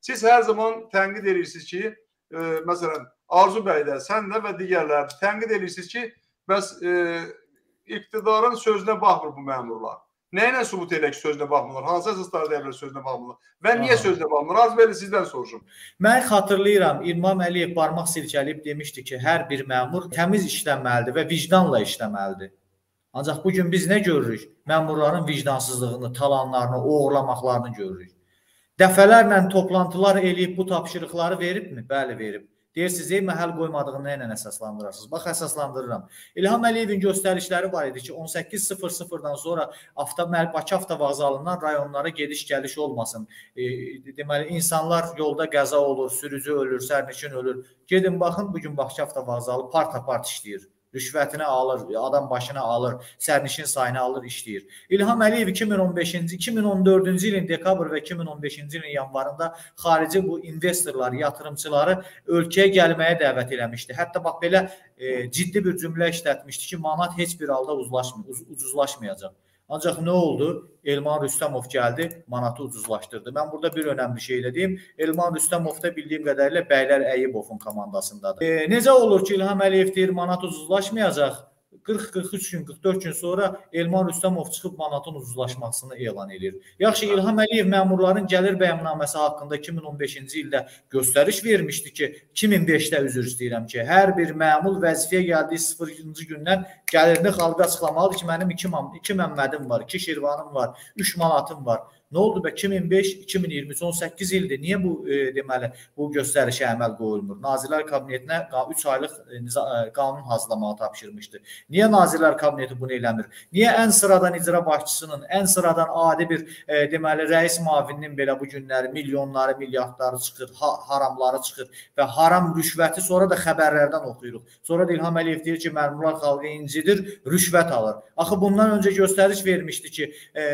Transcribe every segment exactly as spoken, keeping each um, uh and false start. Siz her zaman tənqid edirsiniz ki, e, mesela Arzu Bey'de, senle ve diğerler tənqid edirsiniz ki, bəs e, iktidarın sözüne bakmır bu memurlar. Neyle subut edək sözüne bakmırlar? Hansı esaslar devlet sözüne bakmırlar? Ve niye sözüne bakmırlar? Az böyle sizden soruşum. Mən hatırlayıram, İlham Əliyev barmaq silkəlib demişdi ki, her bir memur temiz işləməlidir ve vicdanla işləməlidir. Ancak bugün biz ne görürük? Memurların vicdansızlığını, talanlarını, uğurlamaqlarını görürük. Dəfələrlə toplantılar eləyib bu tapşırıqları veribmi? Bəli, verib. Deyirsiniz, ey məhəl qoymadığını nə ilə əsaslandırırsınız? Bax, əsaslandırıram. İlham Əliyevin göstərişləri var idi ki, on səkkiz sıfır sıfırdan sonra Bakı avtovağzalından rayonlara gediş-gəliş olmasın. E, deməli, insanlar yolda qəza olur, sürücü ölür, sərnişin ölür. Gedin, baxın, bugün Bakı avtovağzalı part-apart işləyir. Rüşvətini alır, adam başına alır, sərnişin sayını alır, işləyir. İlham Əliyev iki min on beşinci iki min on dördüncü ilin dekabr və iki min on beşinci ilin yanvarında xarici bu investorları, yatırımçıları ölkəyə gəlməyə dəvət eləmişdi. Hətta bax belə e, ciddi bir cümlə işlətmişdi ki, manat heç bir halda uz, ucuzlaşmayacaq. Ancaq nə oldu? Elman Rüstəmov gəldi, manatı ucuzlaşdırdı. Mən burada bir önəmli şey də deyim. Elman Rüstəmov da bildiyim qədərilə Bəylər Əyibovun komandasındadır. E, necə olur ki, İlham Əliyev deyir, manat ucuzlaşmayacaq? qırx qırx üç gün, qırx dörd gün sonra Elman Rüstəmov çıxıb manatın ucuzlaşmasını elan edir. Yaxşı, İlham Əliyev məmurların gəlir bəyannamesi haqqında iki min on beşinci ildə göstəriş vermişdi ki, iki min beşdə üzr istəyirəm ki, hər bir məmur vəzifəyə gəldiyi sıfırıncı gündən gəlirini xalqa açıqlamalıdır ki, mənim iki, iki məmmədim var, iki şirvanım var, üç manatım var. Nə oldu be? iki min beş iki min iyirmi üç on səkkiz ildir. Niyə bu e, deməli bu göstərişə əməl qoyulmur? Nazirlər Kabinetinə üç aylıq e, qanun hazırlamağı tapşırmışdı. Niyə Nazirlər Kabineti bunu eləmir? Niyə ən sıradan icra başçısının, ən sıradan adi bir e, deməli rəis müavininin belə bu günləri milyonları, milyardları çıxır, ha, haramları çıxır və haram rüşvəti sonra da xəbərlərdən oxuyuruq. Sonra da İlham Əliyev deyir ki, məmurlar xalqı incidir, rüşvət alır. Axı bundan öncə göstəriş vermişdi ki, e,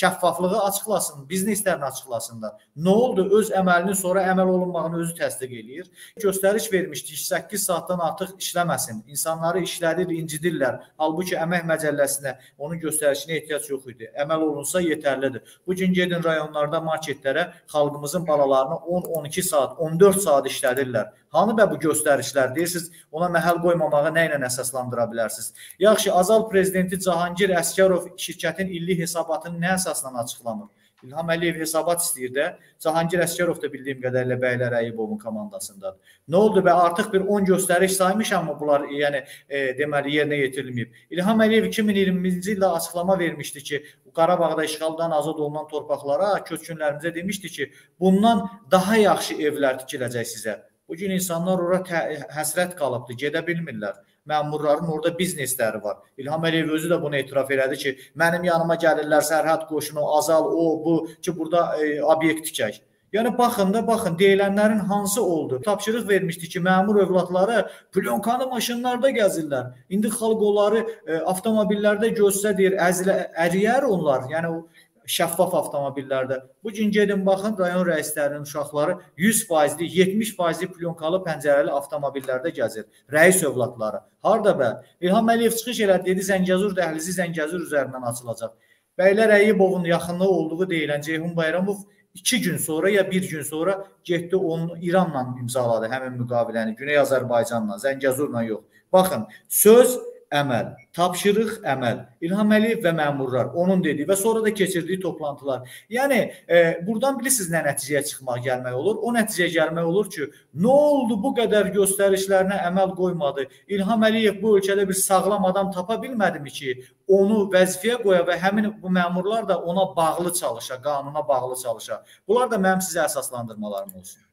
şəffaflığı açıq bizneslərini açıqlasınlar. Nə oldu? Öz əməlinin sonra əməl olunmağını özü təsdiq eləyir. Göstəriş vermişdi, səkkiz saatdan artıq işləməsin. İnsanları işlədir, incidirlər. Halbuki əmək məcəlləsinə, onun göstərişinə ehtiyac yox idi. Əməl olunsa yetərlidir. Bugün gedin rayonlarda, marketlərə xalqımızın balalarını on on iki saat, on dörd saat işlədirlər. Hanı bə bu göstərişlər? Deyirsiniz, ona məhəl qoymamağı nə ilə əsaslandıra bilərsiniz? Yaxşı, Azal prezidenti Cahangir Əsgərov şirkətin illi hesabatını nə əsasla açıqlamır? İlham Əliyev hesabat istəyir də, Cahangir Əsgərov da bildiyim qədərilə Bəylər Əyibovun komandasındadır. Nə oldu bə? Artıq bir on göstəriş saymışam mı bunlar, yəni e, deməli yerinə yetirilməyib? İlham Əliyev iki min iyirminci ildə açıqlama vermişdi ki, Qarabağda işğaldan azad olunan torpaqlara, köçkünlərimizə demişdi ki, bundan daha yaxşı evlər tikiləcək sizə. Bugün insanlar orada həsrət qalıbdır, gedə bilmirlər. Məmurların orada biznesləri var. İlham Əliyev özü də bunu etiraf elədi ki, mənim yanıma gəlirlər, sərhəd qoşunu, azal, o, bu ki, burada e, obyekt tikək. Yəni, baxın da, baxın, deyilənlərin hansı oldu? Tapşırıq vermişdi ki, məmur övladları plonkanı maşınlarda gəzirlər. İndi xalq onları e, avtomobillərdə gözsə deyir, əriyər onlar, yəni o şəffaf avtomobillərdə. Bugün gedin baxın, rayon rəislərinin uşaqları yüz faizli, yetmiş faizli plonkalı pəncərəli avtomobillərdə gəzir. Rəis övladları. Harada bə? İlham Əliyev çıxış elədi, dedi Zəngəzur dəhlizi Zəngəzur üzərindən açılacaq. Bəylər Əyibovun yaxınlığı olduğu deyilən Ceyhun Bayramov iki gün sonra ya bir gün sonra getdi onu İranla imzaladı həmin müqaviləni, Güney Azərbaycanla, Zəngəzurla yox. Baxın, söz əməl, tapşırıq əməl, İlham Əliyev və məmurlar, onun dediyi və sonra da keçirdiyi toplantılar. Yəni, e, buradan bilirsiniz nə nəticəyə çıxmaq gəlmək olur? O nəticəyə gəlmək olur ki, nə oldu bu qədər göstərişlərinə əməl qoymadı? İlham Əliyev bu ölkədə bir sağlam adam tapa bilmədimi ki, onu vəzifəyə qoya və həmin bu məmurlar da ona bağlı çalışa, qanuna bağlı çalışa. Bunlar da mənim sizə əsaslandırmalarım olsun.